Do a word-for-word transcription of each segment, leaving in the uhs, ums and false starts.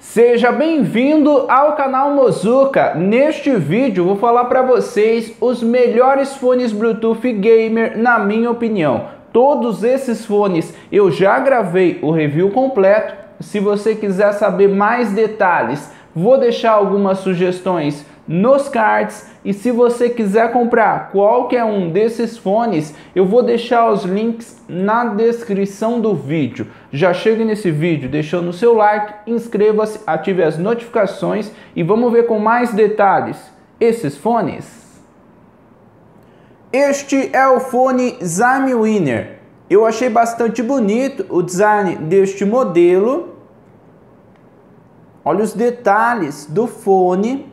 Seja bem-vindo ao canal Mozuka. Neste vídeo vou falar para vocês os melhores fones Bluetooth gamer na minha opinião. Todos esses fones eu já gravei o review completo. Se você quiser saber mais detalhes, vou deixar algumas sugestões nos cards, e se você quiser comprar qualquer um desses fones, eu vou deixar os links na descrição do vídeo. Já chega nesse vídeo deixando o seu like, inscreva-se, ative as notificações e vamos ver com mais detalhes esses fones. Este é o fone Zime Winner. Eu achei bastante bonito o design deste modelo. Olha os detalhes do fone.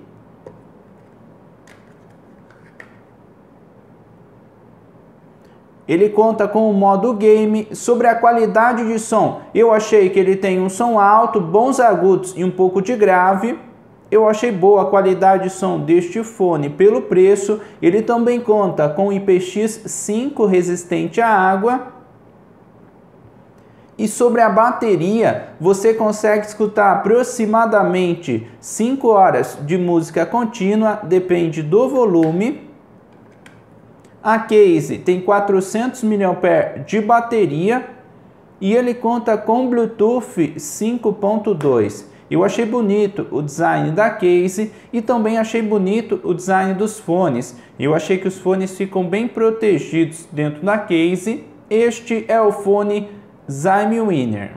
Ele conta com o modo game. Sobre a qualidade de som, eu achei que ele tem um som alto, bons agudos e um pouco de grave. Eu achei boa a qualidade de som deste fone pelo preço. Ele também conta com I P X cinco resistente à água. E sobre a bateria, você consegue escutar aproximadamente cinco horas de música contínua, depende do volume. A case tem quatrocentos miliampères-hora de bateria e ele conta com Bluetooth cinco ponto dois. Eu achei bonito o design da case e também achei bonito o design dos fones. Eu achei que os fones ficam bem protegidos dentro da case. Este é o fone Zime Winner.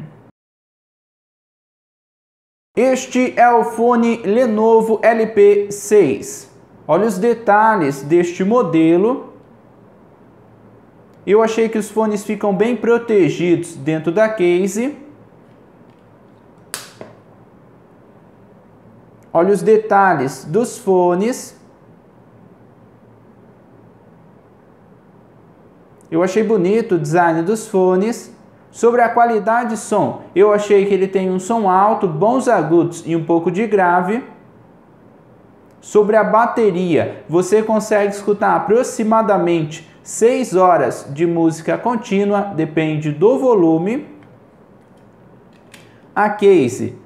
Este é o fone Lenovo L P seis. Olha os detalhes deste modelo. Eu achei que os fones ficam bem protegidos dentro da case. Olha os detalhes dos fones. Eu achei bonito o design dos fones. Sobre a qualidade de som, eu achei que ele tem um som alto, bons agudos e um pouco de grave. Sobre a bateria, você consegue escutar aproximadamente seis horas de música contínua, depende do volume. A case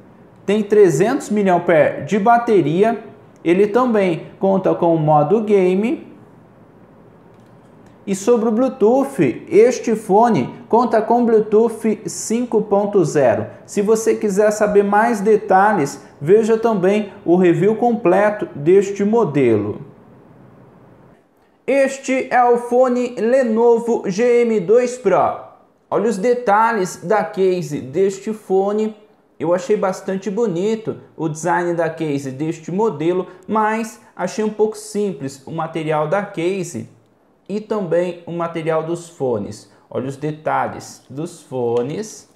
tem trezentos miliampères-hora de bateria. Ele também conta com o modo game. E sobre o Bluetooth, este fone conta com Bluetooth cinco ponto zero. Se você quiser saber mais detalhes, veja também o review completo deste modelo. Este é o fone Lenovo G M dois Pro. Olha os detalhes da case deste fone. Eu achei bastante bonito o design da case deste modelo, mas achei um pouco simples o material da case e também o material dos fones. Olha os detalhes dos fones.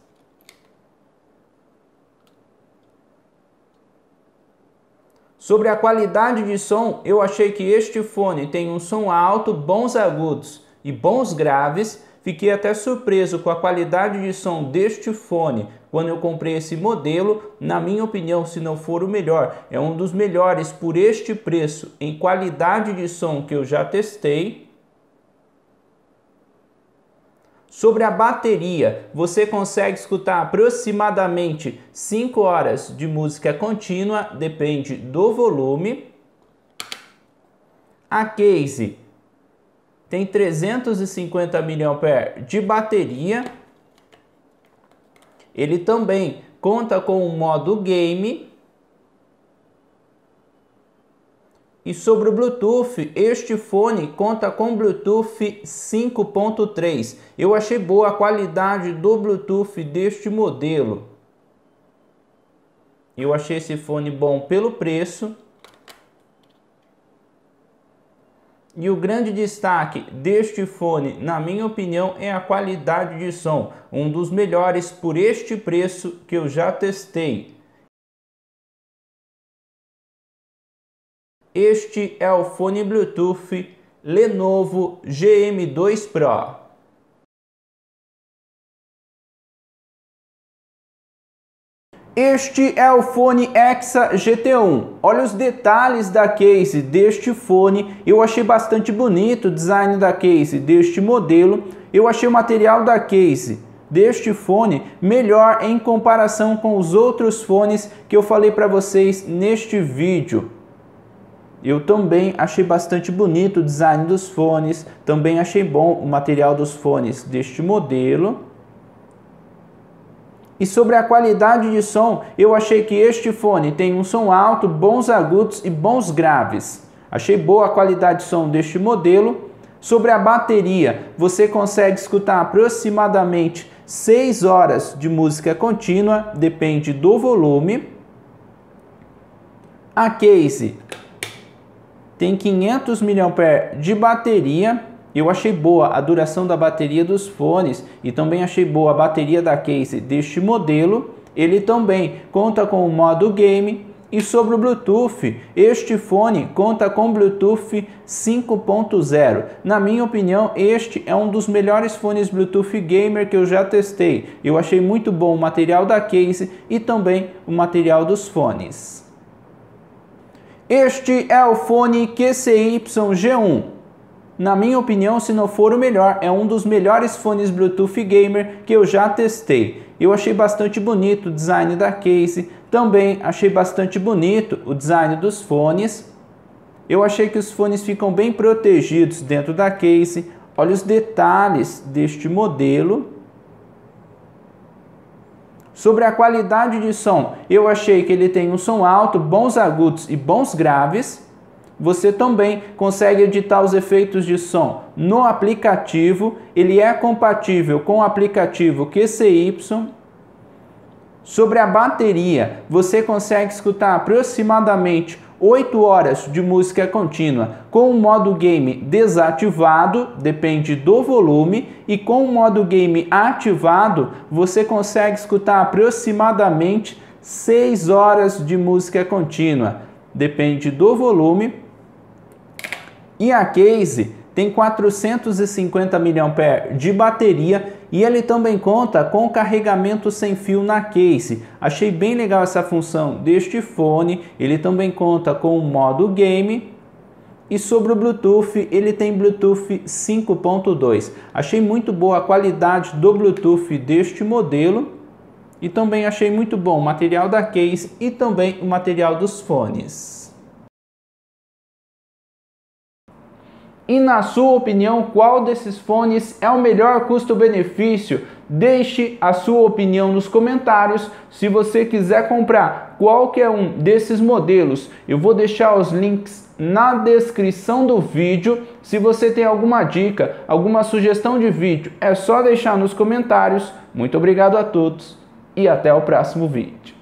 Sobre a qualidade de som, eu achei que este fone tem um som alto, bons agudos e bons graves. Fiquei até surpreso com a qualidade de som deste fone quando eu comprei esse modelo. Na minha opinião, se não for o melhor, é um dos melhores por este preço em qualidade de som que eu já testei. Sobre a bateria, você consegue escutar aproximadamente cinco horas de música contínua, depende do volume. A case tem trezentos e cinquenta miliampères-hora de bateria. Ele também conta com o modo game. E sobre o Bluetooth, este fone conta com Bluetooth cinco ponto três. Eu achei boa a qualidade do Bluetooth deste modelo. Eu achei esse fone bom pelo preço. E o grande destaque deste fone, na minha opinião, é a qualidade de som. Um dos melhores por este preço que eu já testei. Este é o fone Bluetooth Lenovo G M dois Pro. Este é o fone EKSA G T um. Olha os detalhes da case deste fone. Eu achei bastante bonito o design da case deste modelo. Eu achei o material da case deste fone melhor em comparação com os outros fones que eu falei para vocês neste vídeo. Eu também achei bastante bonito o design dos fones, também achei bom o material dos fones deste modelo. E sobre a qualidade de som, eu achei que este fone tem um som alto, bons agudos e bons graves. Achei boa a qualidade de som deste modelo. Sobre a bateria, você consegue escutar aproximadamente seis horas de música contínua, depende do volume. A case tem quinhentos miliampères-hora de bateria. Eu achei boa a duração da bateria dos fones e também achei boa a bateria da case deste modelo. Ele também conta com o modo game. E sobre o Bluetooth, este fone conta com Bluetooth cinco ponto zero. Na minha opinião, este é um dos melhores fones Bluetooth gamer que eu já testei. Eu achei muito bom o material da case e também o material dos fones. Este é o fone Q C Y G um. Na minha opinião, se não for o melhor, é um dos melhores fones Bluetooth gamer que eu já testei. Eu achei bastante bonito o design da case, também achei bastante bonito o design dos fones. Eu achei que os fones ficam bem protegidos dentro da case. Olha os detalhes deste modelo. Sobre a qualidade de som, eu achei que ele tem um som alto, bons agudos e bons graves. Você também consegue editar os efeitos de som no aplicativo. Ele é compatível com o aplicativo Q C Y. Sobre a bateria, você consegue escutar aproximadamente oito horas de música contínua com o modo game desativado, depende do volume, e com o modo game ativado, você consegue escutar aproximadamente seis horas de música contínua, depende do volume. E a case tem quatrocentos e cinquenta miliampères-hora de bateria e ele também conta com carregamento sem fio na case. Achei bem legal essa função deste fone. Ele também conta com o modo game. E sobre o Bluetooth, ele tem Bluetooth cinco ponto dois. Achei muito boa a qualidade do Bluetooth deste modelo. E também achei muito bom o material da case e também o material dos fones. E na sua opinião, qual desses fones é o melhor custo-benefício? Deixe a sua opinião nos comentários. Se você quiser comprar qualquer um desses modelos, eu vou deixar os links na descrição do vídeo. Se você tem alguma dica, alguma sugestão de vídeo, é só deixar nos comentários. Muito obrigado a todos. E até o próximo vídeo.